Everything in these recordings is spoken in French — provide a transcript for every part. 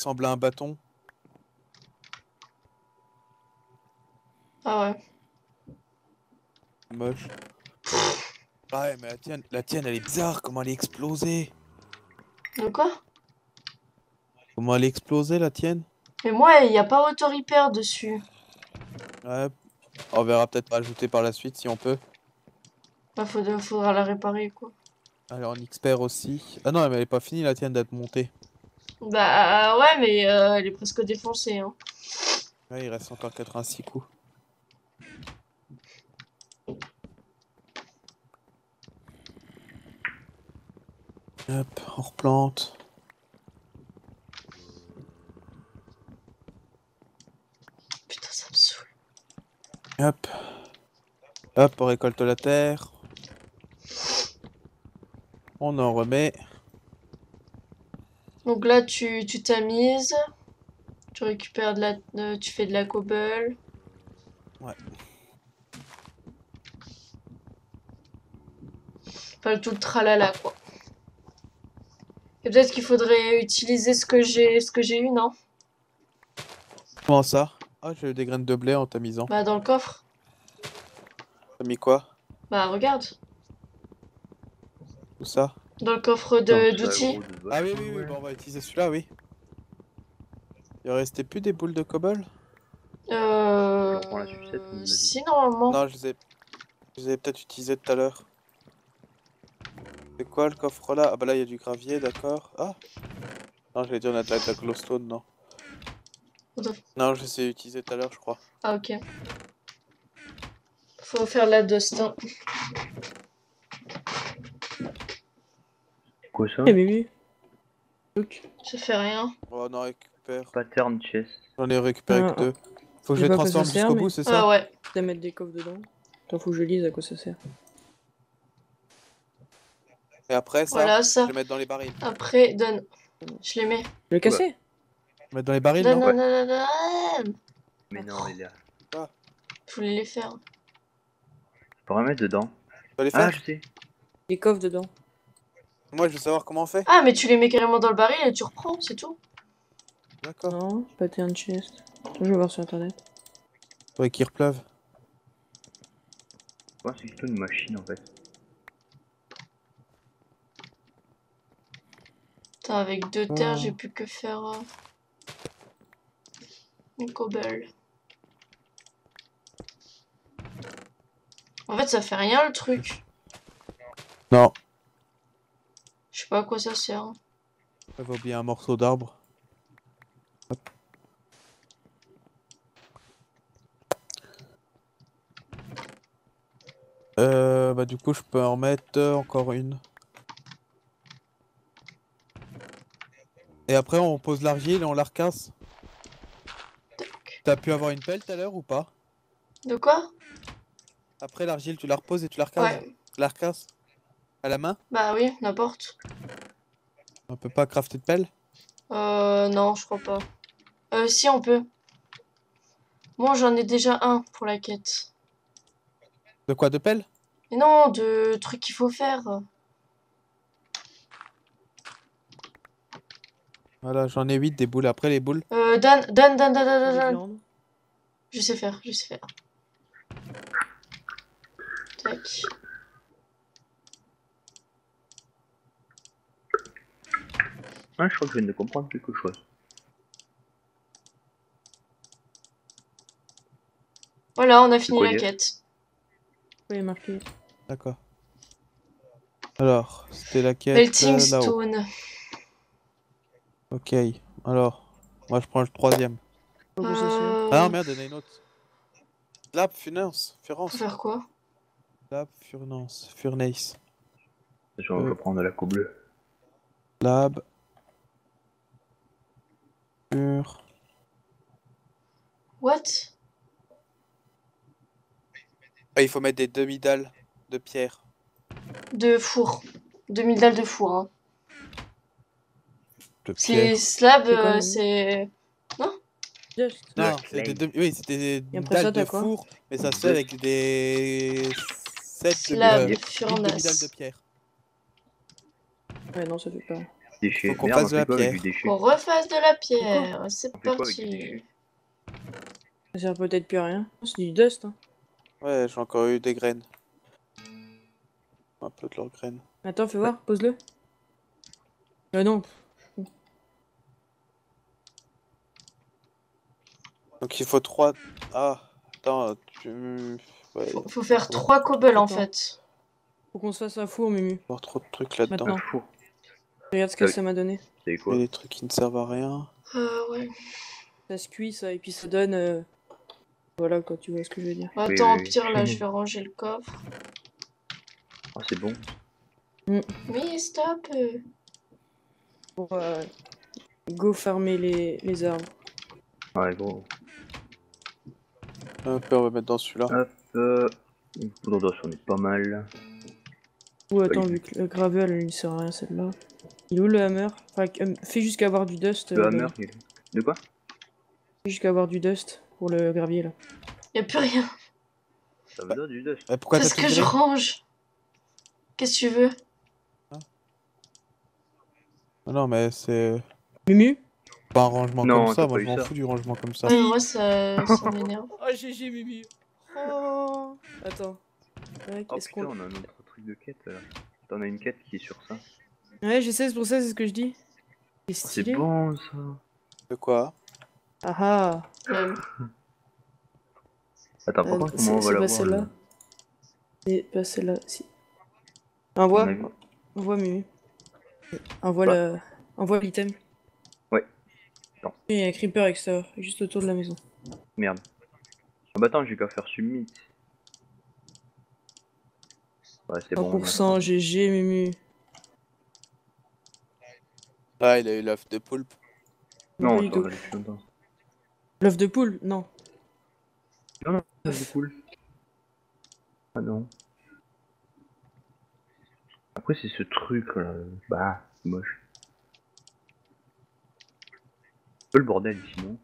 ressemble à un bâton. Ah ouais. Moche. Ouais, mais la tienne, elle est bizarre. Comment elle est explosée? De quoi? Comment elle est explosée, la tienne? Mais moi, il n'y a pas auto-repair dessus. Ouais. On verra peut-être rajouter par la suite si on peut. Bah, faudra la réparer, quoi. Alors, en expert aussi. Ah non, mais elle est pas finie, la tienne, d'être montée. Bah, ouais, mais elle est presque défoncée, hein. Ouais, il reste encore 86 coups. Hop, on replante. Putain, ça me saoule. Hop. Hop, on récolte la terre. On en remet. Donc là, tu tamises. Tu récupères de la... tu fais de la cobble. Ouais. Pas le tout le tralala, quoi. Et peut-être qu'il faudrait utiliser ce que j'ai eu, non? Comment ça? Ah, j'ai eu des graines de blé en tamisant. Bah, dans le coffre. T'as mis quoi? Bah, regarde. Où ça? Dans le coffre d'outils. Ah oui, oui, oui, bon, on va utiliser celui-là, oui. Il restait plus des boules de cobble? Si, normalement. Non, je les ai peut-être utilisées tout à l'heure. C'est quoi le coffre là? Ah bah là il y a du gravier, d'accord. Ah non, j'allais dire on a de la glowstone, non. Non, je les ai utilisés tout à l'heure, je crois. Ah ok. Faut faire la dustin. Quoi ça? Eh oui. Ok. Ça fait rien. Oh non, récupère. Pattern chest. J'en ai récupéré que deux. Faut que je les transforme jusqu'au bout, c'est ça? Ah ouais. Faut mettre des coffres dedans. Attends, faut que je lise à quoi ça sert. Et après, ça, voilà, ça, je vais mettre dans les barils. Après, donne. Je les mets. Je vais casser. Je vais mettre dans les barils, non, ouais. Non. Mais non, les gars. Ah. Je voulais les faire. Je pourrais mettre dedans. Tu peux les faire? Ah, je sais. Les coffres dedans. Moi, je veux savoir comment on fait. Ah, mais tu les mets carrément dans le baril et tu reprends, c'est tout. D'accord. Non, pattern chest. Je vais voir sur internet. Ouais, qu'il repleuve. Ouais, c'est plutôt une machine en fait. Avec deux terres, j'ai plus que faire une cobble. En fait, ça fait rien le truc. Non. Je sais pas à quoi ça sert. Ça va oublier un morceau d'arbre. Bah du coup, je peux en mettre encore une. Et après on pose l'argile et on la recasse. T'as pu avoir une pelle tout à l'heure ou pas? De quoi? Après l'argile tu la reposes et tu la recasses. Ouais. La recasses. À la main? Bah oui, n'importe. On peut pas crafter de pelle? Non, je crois pas. Si on peut. Bon, j'en ai déjà un pour la quête. De quoi? De pelle? Mais non, de trucs qu'il faut faire. Voilà, j'en ai 8 des boules. Après les boules. Dan. Je sais faire. Tac. Ah, je crois que je viens de comprendre quelque chose. Voilà, on a fini la quête. Oui, marqué. D'accord. Alors, c'était la quête. Melting Stone. Ok, alors, moi je prends le troisième. Ah merde, il y en a une autre. Slab Furnace. Faire quoi? Slab Furnace. Je vais prendre la coupe bleue. Slab Fur. What? Ah, il faut mettre des demi-dalles de pierre. De four. Demi-dalles de four, hein. C'est slab, c'est... Non? Non, c'était des dalles de four, mais ça se fait avec des... Slab, furnace. Des dalles de pierre. Ouais, non, ça fait pas. déchets. Faut qu'on fasse de la pierre. Qu'on refasse de la pierre. C'est parti. Ça sert peut-être plus à rien. C'est du dust. Hein. Ouais, j'ai encore eu des graines. Un peu de leurs graines. Attends, fais voir, pose-le. Ah non. Donc il faut 3... Ah, attends, tu... Ouais. Faut faire 3 cobbles en fait. Faut qu'on se fasse un four, Mumu. Il faut avoir trop de trucs là-dedans. Regarde ce que ça m'a donné. C'est quoi ? Des trucs qui ne servent à rien. Ouais. Ça se cuit ça, et puis ça donne... Voilà, quand tu vois ce que je veux dire. Attends, au pire, là, je vais ranger le coffre. Ah, c'est bon. Oui, stop. Pour go farmer les arbres. Ouais, gros. Hop, on va mettre dans celui-là. Hop, une poudre d'os, on est pas mal. Ou attends, vu que le gravel, il ne sert à rien, celle-là. Il est où le hammer? Enfin, fais jusqu'à avoir du dust. Le hammer, il... De quoi? Fais jusqu'à avoir du dust pour le gravier, là. Y'a plus rien. Ça me donne du dust. Pourquoi t'as tout je range. Qu'est-ce que tu veux? Non, mais c'est... Mumu? Pas un rangement non, comme ça, moi je m'en fous du rangement comme ça. Oui, moi ça, ça m'énerve. Oh GG Mimi. Oh. Attends. Ouais, oh, putain, on a un autre truc de quête là. T'en as une quête qui est sur ça. Ouais je sais, c'est pour ça, c'est ce que je dis. C'est bon ça. De quoi? Ah ah. Attends, par contre comment on va la voir? C'est pas celle-là. C'est pas celle-là, si. Envoie. Envoie Mimi. Envoie l'item. Non. Il y a un creeper extérieur, juste autour de la maison. Merde. Ah bah attends, j'ai qu'à faire submit. Ouais, c'est bon. 100% GG, Mumu. Ah, il a eu l'œuf de poulpe. Non, attends, l'œuf de poule? Non. Non, non, l'œuf de poule. Ah non. Après, c'est ce truc là. Bah, c'est moche. Un peu le bordel sinon.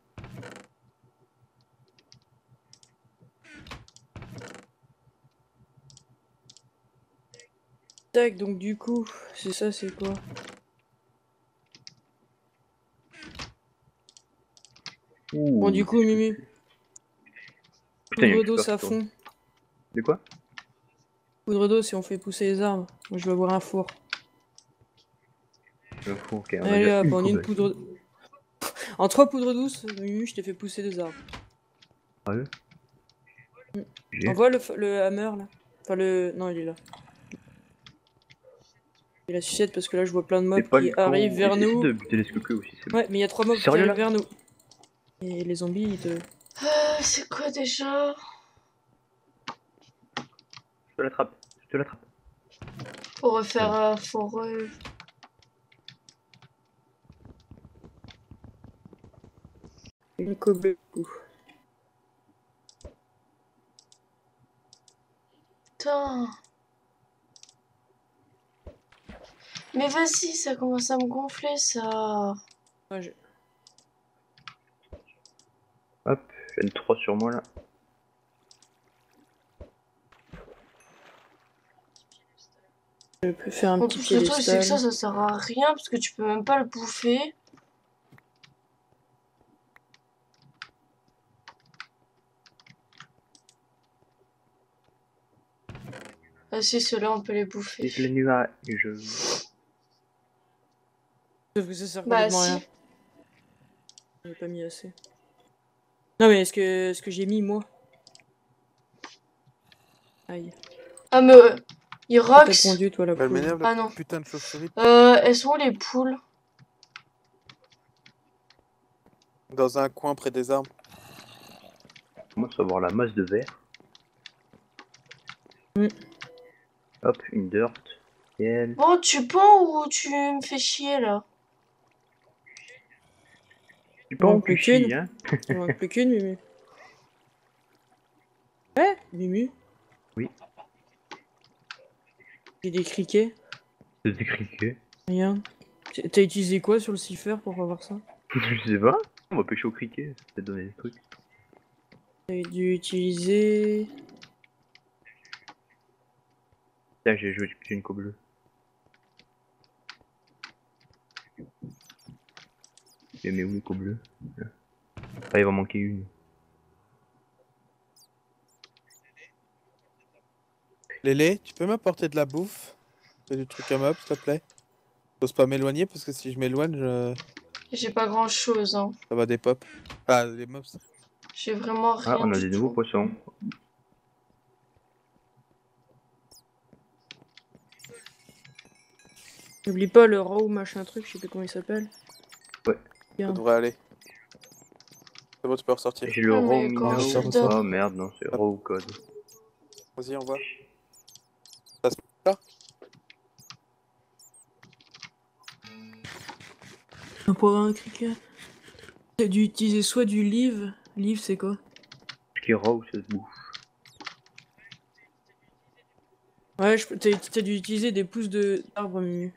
Tac, donc du coup, c'est ça, c'est quoi? Ouh, bon, du coup, Mumu. Poudre d'os à fond. De quoi? Poudre d'os si on fait pousser les arbres. Moi, je vais avoir un four. Un four, ok. Allez, hop, on a une poudre. En 3 poudres douces, Mumu, je t'ai fait pousser 2 arbres. Ah oui. On voit le hammer là. Enfin le... Non, il est là. Il a la sucette parce que là je vois plein de mobs qui arrivent vers nous. De buter les scoqueux aussi, c'est bon. Ouais, mais il y a 3 mobs qui arrivent vers nous. Et les zombies, ils te... Ah, c'est quoi déjà? Je te l'attrape, je te l'attrape. Faut refaire un foreux. Une cobble. Putain. Mais vas-y, ça commence à me gonfler ça. Ouais, je... Hop, j'ai une 3 sur moi là. Je peux faire un petit peu. Le truc c'est que ça sert à rien parce que tu peux même pas le bouffer. Ah si, ceux-là, on peut les bouffer. Je les nuage. Sauf que ça sert complètement à rien. J'en ai pas mis assez. Non mais est-ce que j'ai mis, moi? Aïe. Ah mais... Herox. T'as pondu, toi, la poule. Ah non. Putain de chauve-souris. Elles sont où, les poules? Dans un coin, près des arbres. Comment ça va avoir la masse de verre? Hop, une dirt. Bon, tu pends ou tu me fais chier là? Tu pends plus qu'une, hein? Il manque plus qu'une, Mumu. Ouais, Mumu. Oui. J'ai des criquets. T'as des criquets? Rien. T'as utilisé quoi sur le cipher pour avoir ça? Je sais pas. On va pêcher au criquet. Ça t'a donné des trucs. T'as dû utiliser. J'ai joué une co bleue. Je les mets où, qu'au bleu. Après, il va manquer une. Lélé, tu peux m'apporter de la bouffe? T'as du truc à map, s'il te plaît? J'ose pas m'éloigner parce que si je m'éloigne, je... J'ai pas grand chose, hein. Ça va des pops. Ah, des mobs. J'ai vraiment rien. Ah, on a des nouveaux poissons. N'oublie pas le raw machin truc, je sais plus comment il s'appelle. Ouais. Bien. Ça devrait aller. C'est bon, tu peux ressortir. J'ai le raw minot. Oh merde, non, c'est raw ou code. Vas-y, on voit. Ça se passe là ? Pour avoir un cricket, t'as dû utiliser soit du live. Live, c'est quoi? Qui raw, ça se bouffe. Ouais, t'as dû utiliser des pousses d'arbres menu.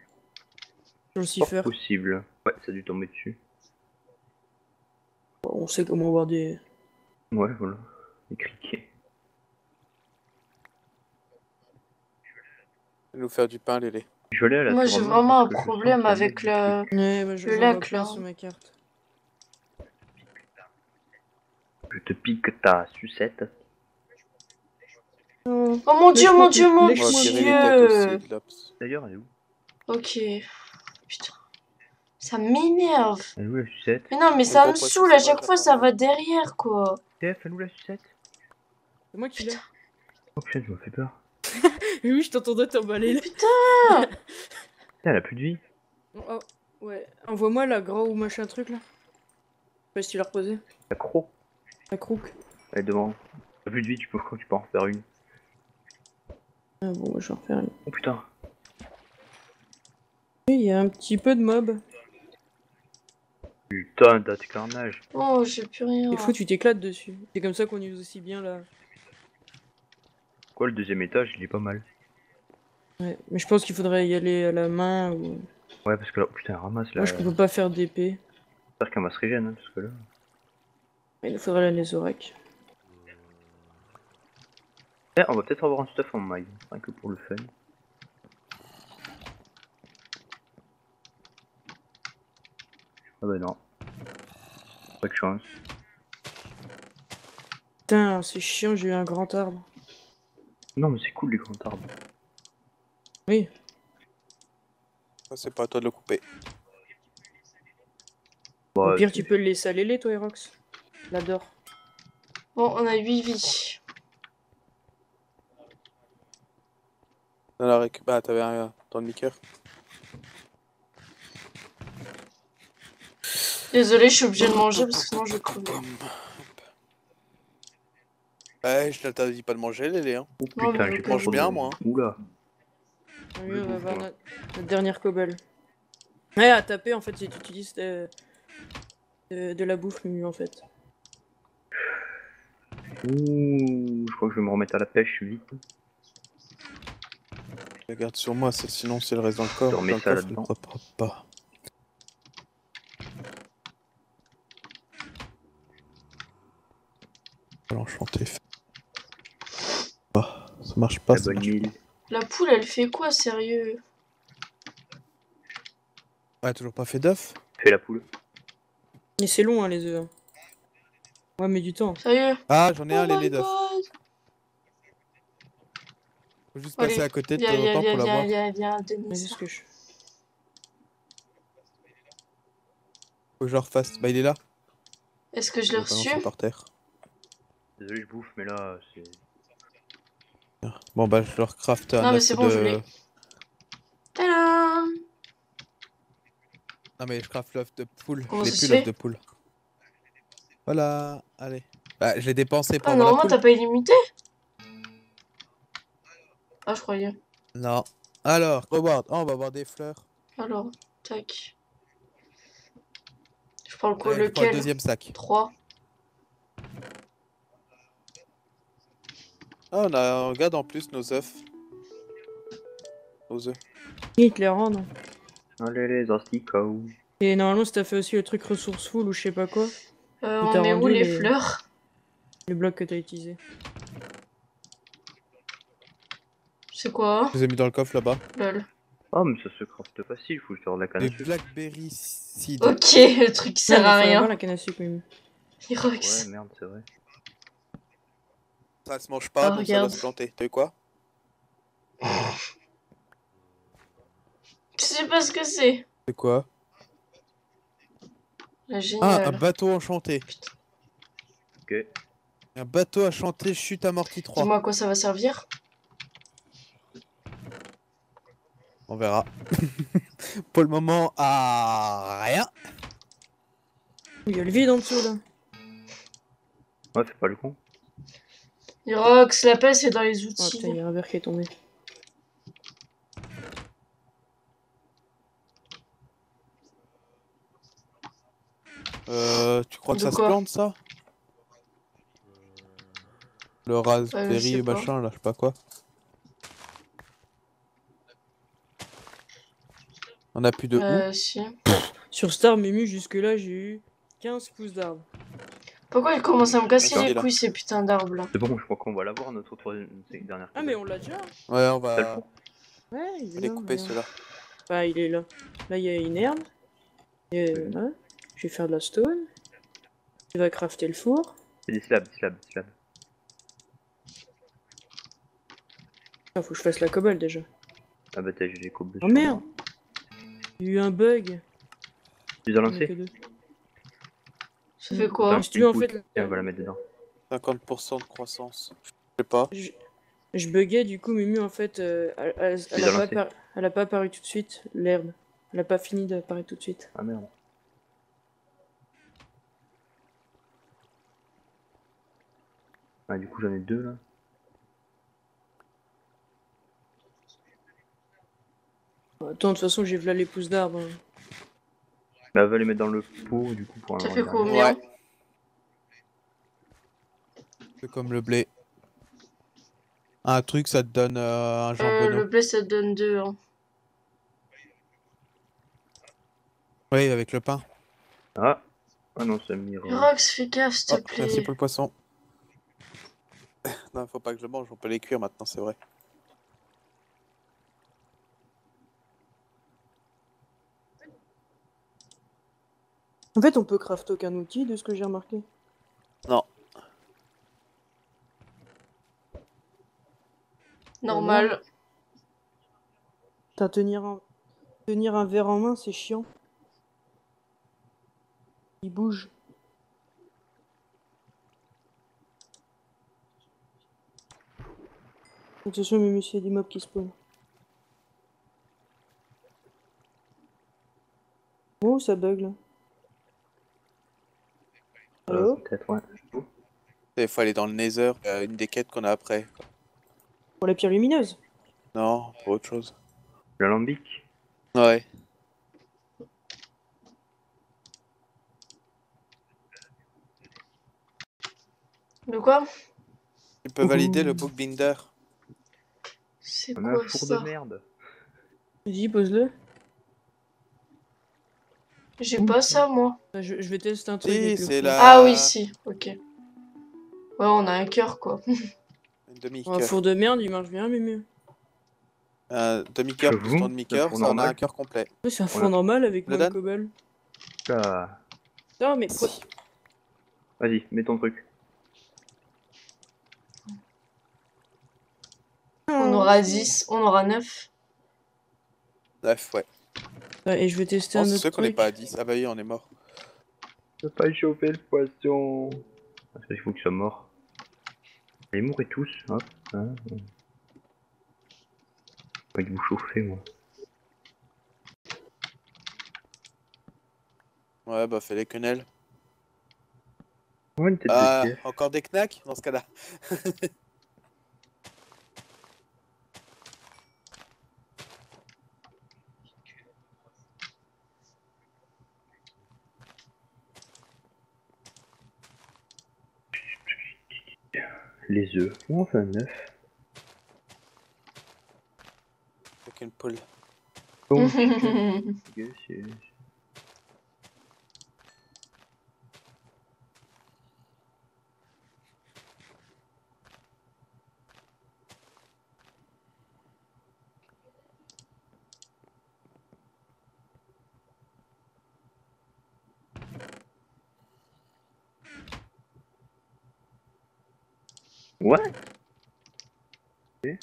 Sur le cipher. C'est possible. Ouais, ça a dû tomber dessus. On sait comment avoir des. Ouais, voilà. Des criquets. Nous faire du pain, Lélé. Je l'ai à la. Moi j'ai vraiment un problème avec le, le lac là. Sur ma carte. Je te pique ta sucette. Oh, oh mon dieu, mon dieu, mon dieu. D'ailleurs elle est où? Ok. Putain. Ça m'énerve. Elle est où la sucette? Mais non mais ça me saoule, à chaque fois ça va derrière quoi. TF, elle est où la sucette? C'est moi qui l'ai. Oh putain, je me fais peur. Mais oui, je t'entendais t'emballer là. Putain. Putain, elle a plus de vie. Oh, ouais. Envoie-moi la gros ou machin truc là. Je sais pas si tu l'as reposé. La croc. La croc. Elle est devant. T'as plus de vie, tu peux en faire une. Ah bon, moi je vais en faire une. Oh putain. Il y a un petit peu de mob. Putain, t'as tes carnages. Oh, j'ai plus rien. Des fois, tu t'éclates dessus. C'est comme ça qu'on use aussi bien là. Le deuxième étage il est pas mal. Ouais, mais je pense qu'il faudrait y aller à la main ou. Ouais, parce que là, putain, ramasse là. Moi je peux pas faire d'épée. J'espère qu'un masse régène, hein, parce que là. Il nous faudrait aller les oracs. Eh, on va peut-être avoir un stuff en maille, rien que pour le fun. Ah bah non. Pas de chance. Putain, c'est chiant, j'ai eu un grand arbre. Non mais c'est cool les grands arbres. Oui. Ça c'est pas à toi de le couper. Bah, au pire tu peux le laisser à Lélé toi Herox. L'adore. Bon on a 8 vies. Dans la récup... Ah t'avais un dans le micro. Désolé je suis obligé de manger parce que sinon je creve. Ouais, je t'interdis pas de manger, Lélé, hein. Oh, putain, je mange bien, moi. Oula. Oui, on va voir notre dernière cobble. Ouais, à taper, en fait, si tu utilises de la bouffe, mieux, en fait. Ouh, je crois que je vais me remettre à la pêche, vite. La garde sur moi, sinon, c'est le reste dans le corps. Je remets ça là-dedans. Pas. L'enchanté. Ah, ça marche pas, ça marche pas. La poule elle fait quoi sérieux? Ouais, toujours pas fait d'œuf? Fait la poule. Mais c'est long hein les œufs. Ouais mais du temps. Sérieux? Ah j'en ai un les d'œufs. Faut juste passer à côté de ton temps pour l'avoir. Faut que je le refasse. Bah il est là. Est-ce que je l'ai reçu? Par terre. Désolé, je bouffe, mais là, c'est. Bon, bah, je leur craft un. Non, mais c'est bon, je l'ai. Tadam! Non, mais je craft l'œuf de poule. Je n'ai plus l'œuf de poule. Voilà, allez. Bah, je l'ai dépensé pendant. Ah, normalement, t'as pas illimité? Ah, je croyais. Non. Alors, reward. Oh, on va avoir des fleurs. Alors, tac. Je prends le coup, lequel? Je prends le deuxième sac. 3. Ah, on a, on regarde en plus nos œufs. Nos œufs. Ils te les rendent. Allez, les asticots. Et normalement, si t'as fait aussi le truc resourceful ou je sais pas quoi. On met où les fleurs? Les blocs que t'as utilisés. C'est quoi? Je les ai mis dans le coffre là-bas. Lol. Ah, Oh, mais ça se crafte facile, il faut le faire de la canne à sucre. Blackberry seed. Ok, le truc sert à rien. La canne à sucre, même. Herox. Ouais, merde, c'est vrai. Ça se mange pas, donc ça va se planter. T'as eu quoi? Je sais pas ce que c'est. C'est quoi? Ah, un bateau enchanté. Putain. Ok. Un bateau à chanter, chute amortie 3. Dis-moi à quoi ça va servir? On verra. Pour le moment, à rien. Il y a le vide en dessous là. Ouais, c'est pas le con. Herox, la paix c'est dans les outils. Oh, putain, il y a un verre qui est tombé. Tu crois que ça se plante ça? Le raspberry machin là, je sais pas quoi. On a plus de si. Sur Star Memu, jusque là j'ai eu 15 pouces d'arbre. Pourquoi il commence à me casser les couilles ces putains d'arbres là? C'est bon, je crois qu'on va l'avoir notre dernière. Ah mais on l'a déjà. Ouais, on va. Ouais, il est là, les couper ceux-là. Bah il est là. Là il y a une herbe. Et là. Je vais faire de la stone. Tu vas crafter le four. C'est des slabs, slabs. Ah, faut que je fasse la cobble déjà. Ah bah t'as eu les cobbles. Oh merde! Il y a eu un bug. Tu les as lancés? Ça fait quoi? Si tu en fait. On va la mettre dedans. 50% de croissance. Je sais pas. Je buguais du coup, Mimu en fait. Elle a pas apparu tout de suite, l'herbe. Elle a pas fini d'apparaître tout de suite. Ah merde. Ah, du coup, j'en ai deux là. Attends, de toute façon, j'ai vu là les pousses d'arbres. Bah, va les mettre dans le pot du coup pour un. Ça fait combien? Ouais. C'est comme le blé. Un truc, ça te donne un jambon. Le blé, ça te donne deux. Hein. Oui, avec le pain. Ah, ah non, ça me Herox, fais gaffe, s'il te plaît. Merci pour le poisson. Non, faut pas que je le mange, on peut les cuire maintenant, c'est vrai. En fait, on peut craft aucun outil de ce que j'ai remarqué. Non. Normal. T'as tenir un verre en main, c'est chiant. Il bouge. Attention, mais monsieur, il y a des mobs qui spawnent. Oh, ça bug là. Allô? Peut-être, ouais. Il faut aller dans le Nether, une des quêtes qu'on a après. Pour la pierre lumineuse? Non, pour autre chose. L'alambic? Ouais. De quoi? Tu peux valider le bookbinder. C'est quoi un four de merde. Vas-y, pose-le. J'ai pas ça, moi. Je vais tester un truc. Si, la... Ah oui, si, ok. Ouais, on a un cœur, quoi. Un demi-cœur. Un four de merde, il marche bien, mais mieux. Un demi-cœur plus ton demi-cœur, ça en a un cœur complet. Ouais, c'est un four normal avec le cobble. Non, mais quoi? Vas-y, mets ton truc. On aura 10, on aura 9. 9, ouais. Et je vais tester un autre truc. C'est sûr qu'on n'est pas à 10. Ah bah oui, on est mort. Je peux pas échauffer le poisson. Parce qu'il faut qu'ils soient morts. Allez, mourrez tous. Hop. Hein. Pas de vous chauffer, moi. Ouais, bah fais les quenelles. Ouais, encore des knacks dans ce cas-là. Les œufs, on fait un œuf. Avec une poule. Bon, What? Okay.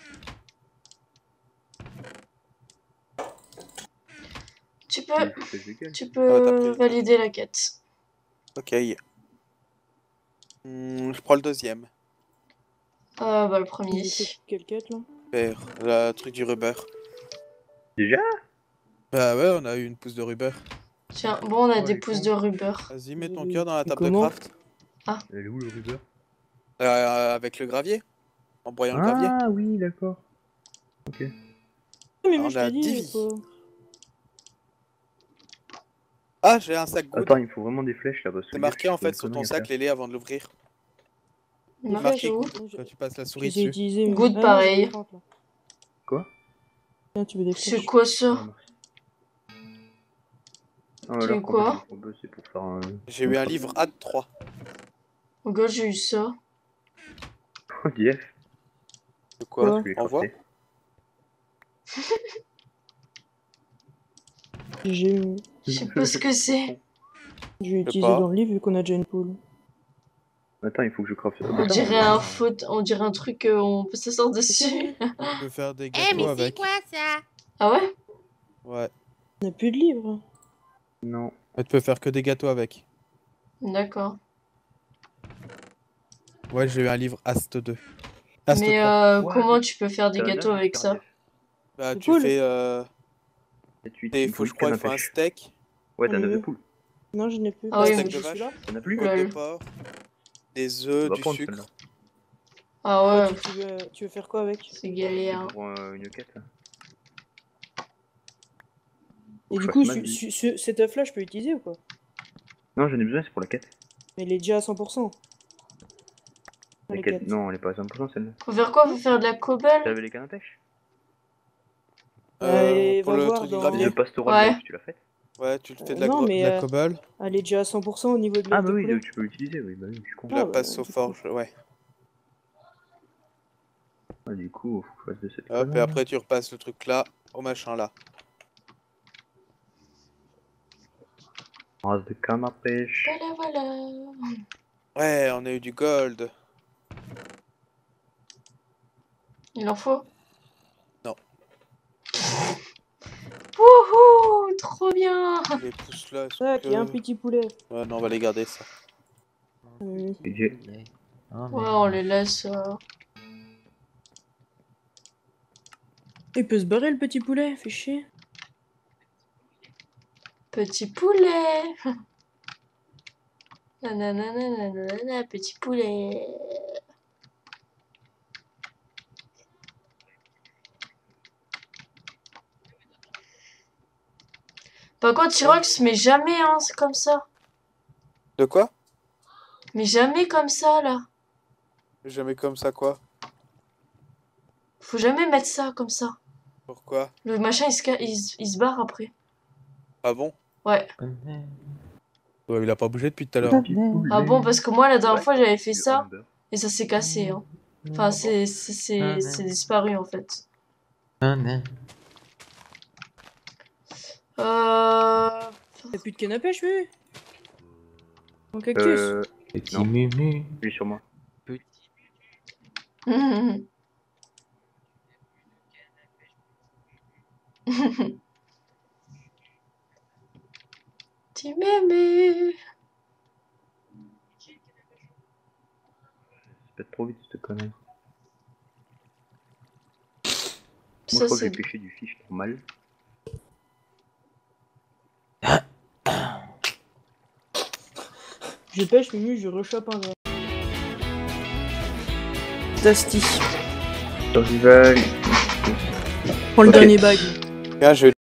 Tu peux valider la quête. Ok. Je prends le deuxième. Bah le premier. Quelle quête là? Le truc du rubber. Déjà? Bah ouais, on a eu une pousse de rubber. Tiens, bon on a des pousses de rubber. Vas-y, mets ton cœur dans la table de craft. Ah. Elle est où le rubber? Avec le gravier. En broyant le gravier. Ah oui, d'accord. Ok. Mais moi, on a 10 vies. Ah, j'ai un sac. Attends, il faut vraiment des flèches là. C'est marqué en fait sur ton sac, Lélé, avant de l'ouvrir. Marqué où? Quand tu passes la souris dessus. Good pareil. Quoi? C'est quoi ça? C'est quoi? J'ai eu un livre AD3. Oh god, j'ai eu ça. Oh dieu. De quoi? Envoie. J'ai eu... Je sais pas ce que c'est. Je vais utiliser dans le livre vu qu'on a déjà une poule. Attends, il faut que je crafte. On dirait un faute, on dirait un truc on peut s'asseoir dessus. On peut faire des gâteaux mais c'est quoi ça? Ah ouais? Ouais. On a plus de livre. Non. Tu peux faire que des gâteaux avec. D'accord. Ouais, j'ai eu un livre Ast 2. Ast mais 3. Comment tu peux faire des gâteaux avec ça? Bah tu fais il faut je crois qu'il faut un steak. Ouais, t'as 9 de poule. Non, je n'ai plus. Ah oui, je suis là. T'en as plus? Des porcs, des œufs, du sucre. Ah ouais. Tu veux faire quoi avec? C'est galère. Pour une quête. Et du coup, cet œuf là, je peux l'utiliser ou quoi? Non, j'en ai besoin, c'est pour la quête. Mais il est déjà à 100%. La quête, non, elle est pas à 100% celle-là. Faut faire quoi? Faut faire de la cobble? T'avais les cannes à pêche? Pour le truc du gravier. Le pastoral, tu l'as fait? Ouais, tu fais de la cobble. Elle est déjà à 100% au niveau de la. Ah bah oui, tu peux l'utiliser, oui, bah oui, je comprends. La passe aux forges, ouais. Ah du coup, faut que je fasse de cette. Hop, et après tu repasses le truc là, au machin là. Rase de canne à pêche. Voilà, voilà. Ouais, on a eu du gold. Il en faut? Wouhou, trop bien! Les pouces là, il y a un petit poulet. Ouais, non, on va les garder ça. Ouais, on les laisse. Il peut se barrer le petit poulet, fait chier. Petit poulet! Nananana, petit poulet! Par contre, Herox, mais jamais, hein, c'est comme ça. De quoi? Mais jamais comme ça, là. Jamais comme ça, quoi? Faut jamais mettre ça comme ça. Pourquoi? Le machin, il se barre après. Ah bon? Ouais. Ouais, il a pas bougé depuis tout à l'heure. Ah bon, parce que moi, la dernière fois, j'avais fait ça, et ça s'est cassé, hein. Enfin, c'est disparu, en fait. Y'a plus de canne à pêche, oui. Mon cactus. Petit mumu. Lui sur moi. Petit mumu. Petit mumu. C'est peut-être trop vite cette connerie. Moi je crois que j'ai pêché du fish normal. Je pêche, Mumu, je rechoppe un verre. Tasty. Dans une vague. Prends le dernier bague. Bien, je vais.